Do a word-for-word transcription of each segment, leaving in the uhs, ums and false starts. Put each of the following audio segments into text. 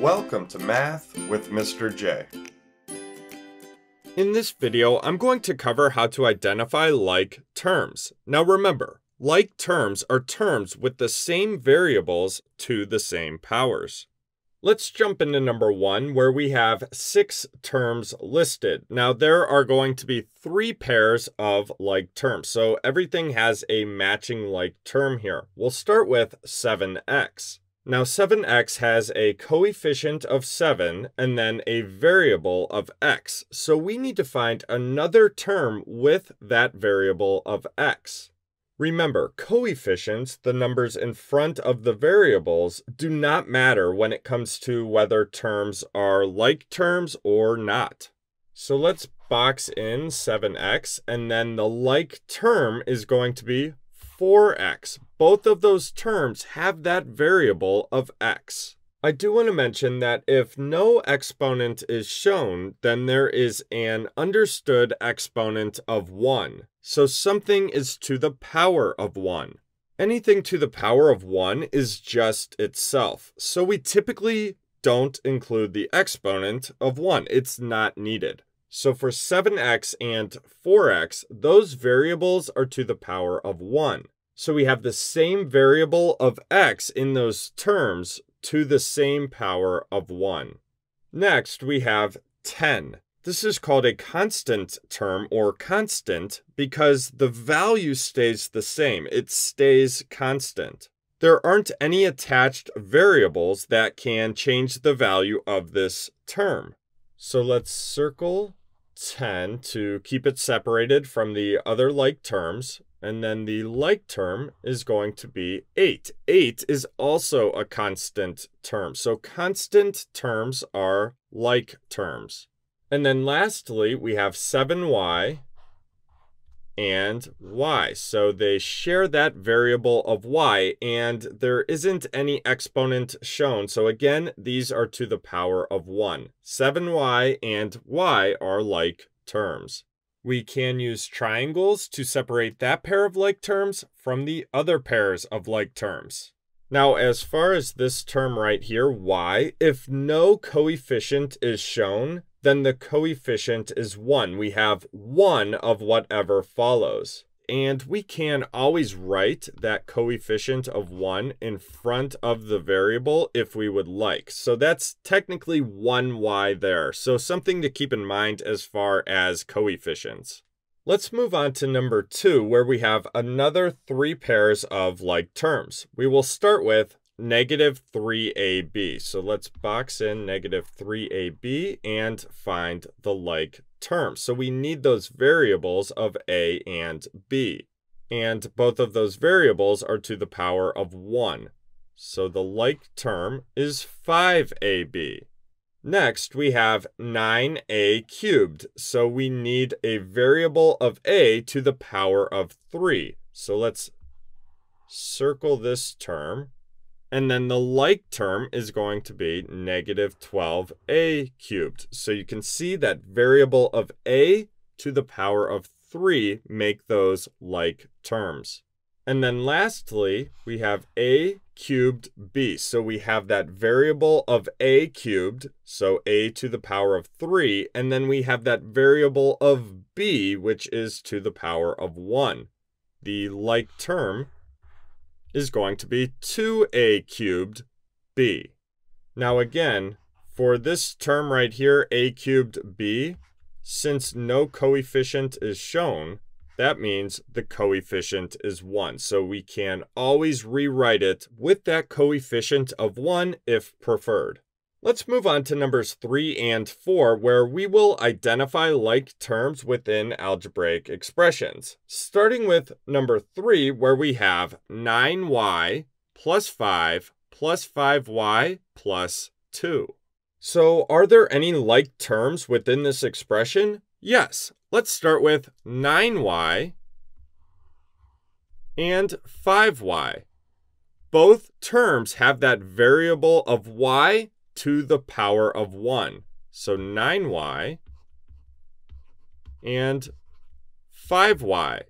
Welcome to Math with Mister J. In this video, I'm going to cover how to identify like terms. Now remember, like terms are terms with the same variables to the same powers. Let's jump into number one, where we have six terms listed. Now there are going to be three pairs of like terms, so everything has a matching like term here. We'll start with seven x. Now seven x has a coefficient of seven and then a variable of x. So we need to find another term with that variable of x. Remember, coefficients, the numbers in front of the variables, do not matter when it comes to whether terms are like terms or not. So let's box in seven x, and then the like term is going to be four x. Both of those terms have that variable of x. I do want to mention that if no exponent is shown, then there is an understood exponent of one. So something is to the power of one. Anything to the power of one is just itself. So we typically don't include the exponent of one. It's not needed. So for seven x and four x, those variables are to the power of one. So we have the same variable of x in those terms to the same power of one. Next, we have ten. This is called a constant term or constant because the value stays the same. It stays constant. There aren't any attached variables that can change the value of this term. So let's circle ten to keep it separated from the other like terms, and then the like term is going to be eight. eight is also a constant term, so constant terms are like terms. And then lastly, we have seven y and y, so they share that variable of y, and there isn't any exponent shown. So again, these are to the power of one. seven y and y are like terms. We can use triangles to separate that pair of like terms from the other pairs of like terms. Now, as far as this term right here, y, if no coefficient is shown, then the coefficient is one. We have one of whatever follows. And we can always write that coefficient of one in front of the variable if we would like. So that's technically one y there. So something to keep in mind as far as coefficients. Let's move on to number two, where we have another three pairs of like terms. We will start with negative three a b. So let's box in negative three a b and find the like term. So we need those variables of a and b. And both of those variables are to the power of one. So the like term is five a b. Next, we have nine a cubed. So we need a variable of a to the power of three. So let's circle this term. And then the like term is going to be negative twelve a cubed. So you can see that variable of a to the power of three make those like terms. And then lastly, we have a cubed b. So we have that variable of a cubed, so a to the power of three. And then we have that variable of b, which is to the power of one. The like term is going to be two a cubed b. Now again, for this term right here, a cubed b, since no coefficient is shown, that means the coefficient is one. So we can always rewrite it with that coefficient of one if preferred. Let's move on to numbers three and four, where we will identify like terms within algebraic expressions. Starting with number three, where we have nine y plus five plus five y plus two. So are there any like terms within this expression? Yes. Let's start with nine y and five y. Both terms have that variable of y to the power of one. So nine y and five y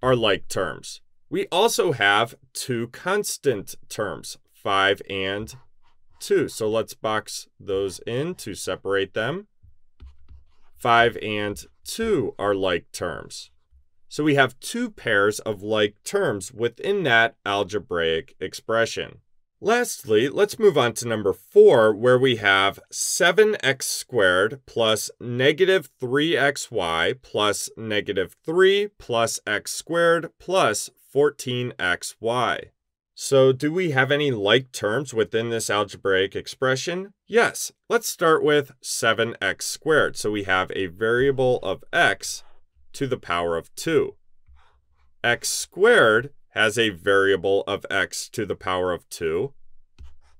are like terms. We also have two constant terms, five and two. So let's box those in to separate them. Five and two are like terms. So we have two pairs of like terms within that algebraic expression. Lastly, let's move on to number four, where we have seven x squared plus negative three x y plus negative three plus x squared plus fourteen x y. So do we have any like terms within this algebraic expression? Yes. Let's start with seven x squared. So we have a variable of x to the power of two. X squared has a variable of x to the power of two.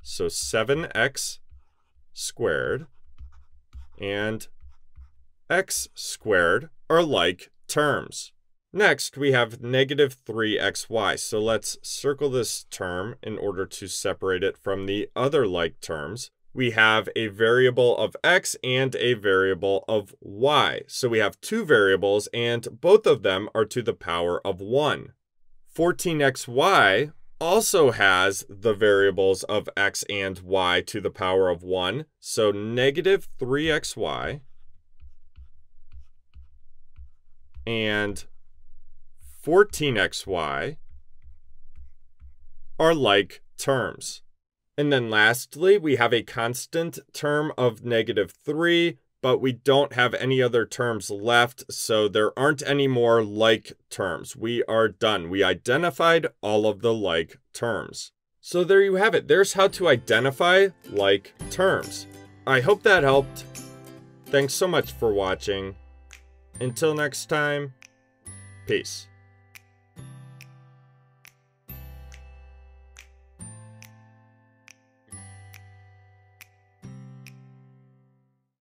So seven x squared and x squared are like terms. Next, we have negative three x y. So let's circle this term in order to separate it from the other like terms. We have a variable of x and a variable of y. So we have two variables and both of them are to the power of one. fourteen x y also has the variables of x and y to the power of one. So negative three x y and fourteen x y are like terms. And then lastly, we have a constant term of negative three, but we don't have any other terms left, so there aren't any more like terms. We are done. We identified all of the like terms. So there you have it. There's how to identify like terms. I hope that helped. Thanks so much for watching. Until next time, peace.